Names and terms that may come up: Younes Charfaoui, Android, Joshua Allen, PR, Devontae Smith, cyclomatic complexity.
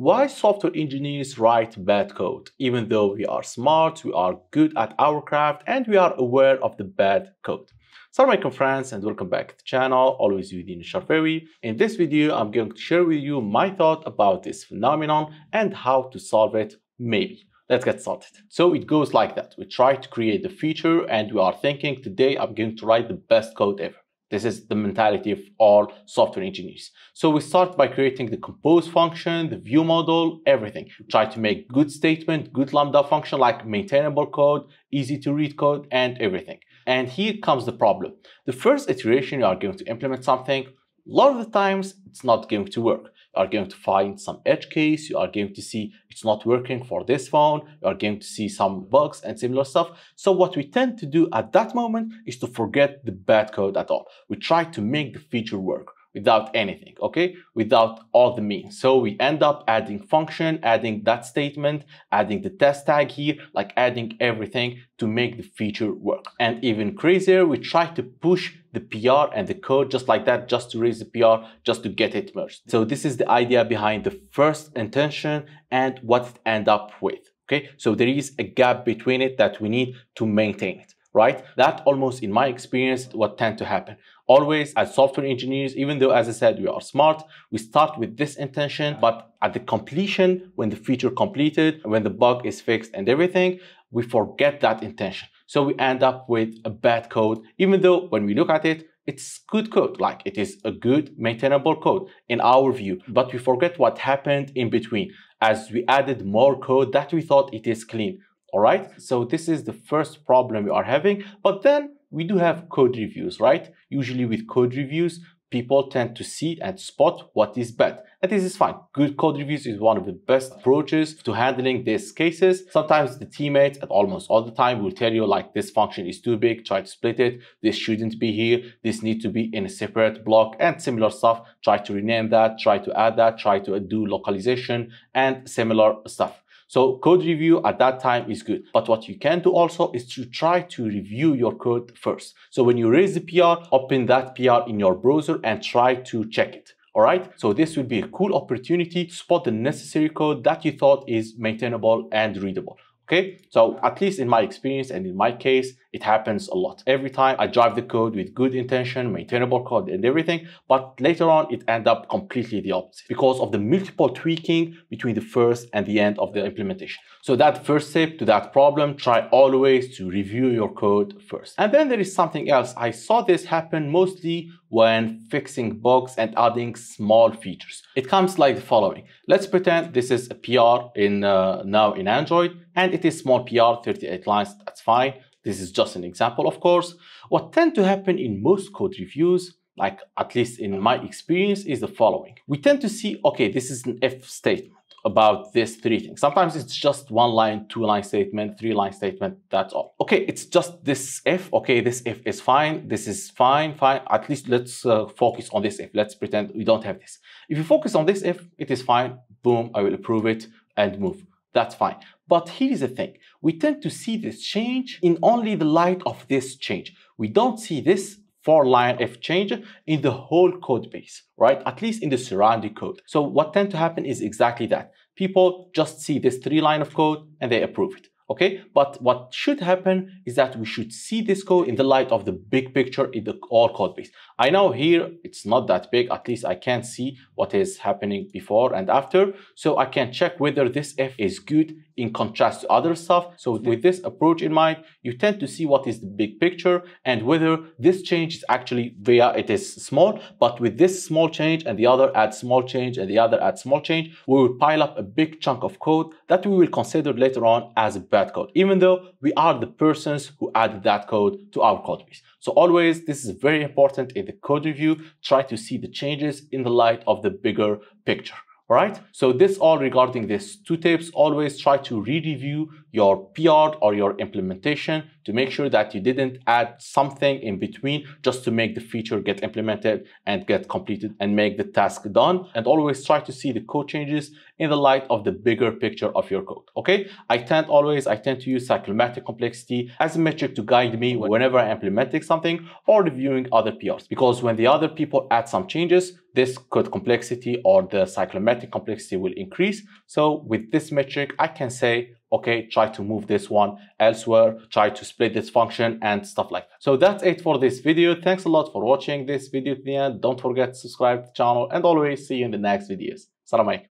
Why software engineers write bad code? Even though we are smart, we are good at our craft, and we are aware of the bad code. Salam alaikum friends, and welcome back to the channel, always with Younes Charfaoui. In this video, I'm going to share with you my thought about this phenomenon and how to solve it, maybe. Let's get started. So it goes like that. We try to create the feature and we are thinking, today I'm going to write the best code ever. This is the mentality of all software engineers. So we start by creating the compose function, the view model, everything. Try to make good statement, good lambda function, like maintainable code, easy to read code, and everything. And here comes the problem. The first iteration you are going to implement something, a lot of the times it's not going to work. You are going to find some edge case, you are going to see it's not working for this phone, you are going to see some bugs and similar stuff. So what we tend to do at that moment is to forget the bad code at all. We try to make the feature work without anything, okay? Without all the means. So we end up adding function, adding that statement, adding the test tag here, like adding everything to make the feature work. And even crazier, we try to push the PR and the code just like that, just to raise the PR, just to get it merged. So this is the idea behind the first intention and what it ends up with, okay? So there is a gap between it that we need to maintain it, right? That almost, in my experience, what tends to happen. Always as software engineers, even though, as I said, we are smart, we start with this intention, but at the completion, when the feature completed, when the bug is fixed and everything, we forget that intention. So we end up with a bad code, even though when we look at it, it's good code, like it is a good maintainable code in our view, but we forget what happened in between as we added more code that we thought it is clean. All right, so this is the first problem we are having, but then we do have code reviews, right? Usually with code reviews, people tend to see and spot what is bad. And this is fine. Good code reviews is one of the best approaches to handling these cases. Sometimes the teammates, and almost all the time, will tell you like this function is too big, try to split it, this shouldn't be here, this needs to be in a separate block and similar stuff. Try to rename that, try to add that, try to do localization and similar stuff. So code review at that time is good. But what you can do also is to try to review your code first. So when you raise the PR, open that PR in your browser and try to check it. All right, so this would be a cool opportunity to spot the necessary code that you thought is maintainable and readable. Okay, so at least in my experience and in my case, it happens a lot. Every time I drive the code with good intention, maintainable code and everything, but later on it ends up completely the opposite because of the multiple tweaking between the first and the end of the implementation. So that first step to that problem, try always to review your code first. And then there is something else. I saw this happen mostly when fixing bugs and adding small features. It comes like the following. Let's pretend this is a PR in now in Android, and it is small PR, 38 lines, that's fine. This is just an example, of course. What tends to happen in most code reviews, like at least in my experience, is the following. We tend to see, okay, this is an if statement about these three things. Sometimes it's just one line, two line statement, three line statement, that's all. Okay, it's just this if, okay, this if is fine, this is fine, fine. At least let's focus on this if. Let's pretend we don't have this. If you focus on this if, it is fine, boom, I will approve it and move. That's fine. But here is the thing. We tend to see this change in only the light of this change. We don't see this four-line if change in the whole code base, right? At least in the surrounding code. So what tends to happen is exactly that. People just see this three-line of code and they approve it. Okay, but what should happen is that we should see this code in the light of the big picture in the all code base. I know here it's not that big, at least I can see what is happening before and after. So I can check whether this if is good in contrast to other stuff. So with this approach in mind, you tend to see what is the big picture and whether this change is actually via it is small, but with this small change and the other add small change and the other add small change, we will pile up a big chunk of code that we will consider later on as a code, even though we are the persons who added that code to our code base. So always, this is very important in the code review. Try to see the changes in the light of the bigger picture. All right, so this all regarding these two tips. Always try to re-review your PR or your implementation to make sure that you didn't add something in between just to make the feature get implemented and get completed and make the task done. And always try to see the code changes in the light of the bigger picture of your code, okay? I tend to use cyclomatic complexity as a metric to guide me whenever I'm implementing something or reviewing other PRs, because when the other people add some changes, this code complexity or the cyclomatic complexity will increase. So with this metric, I can say, okay, try to move this one elsewhere, try to split this function and stuff like that. So that's it for this video. Thanks a lot for watching this video to the end. Don't forget to subscribe to the channel and always see you in the next videos. Salam alaikum.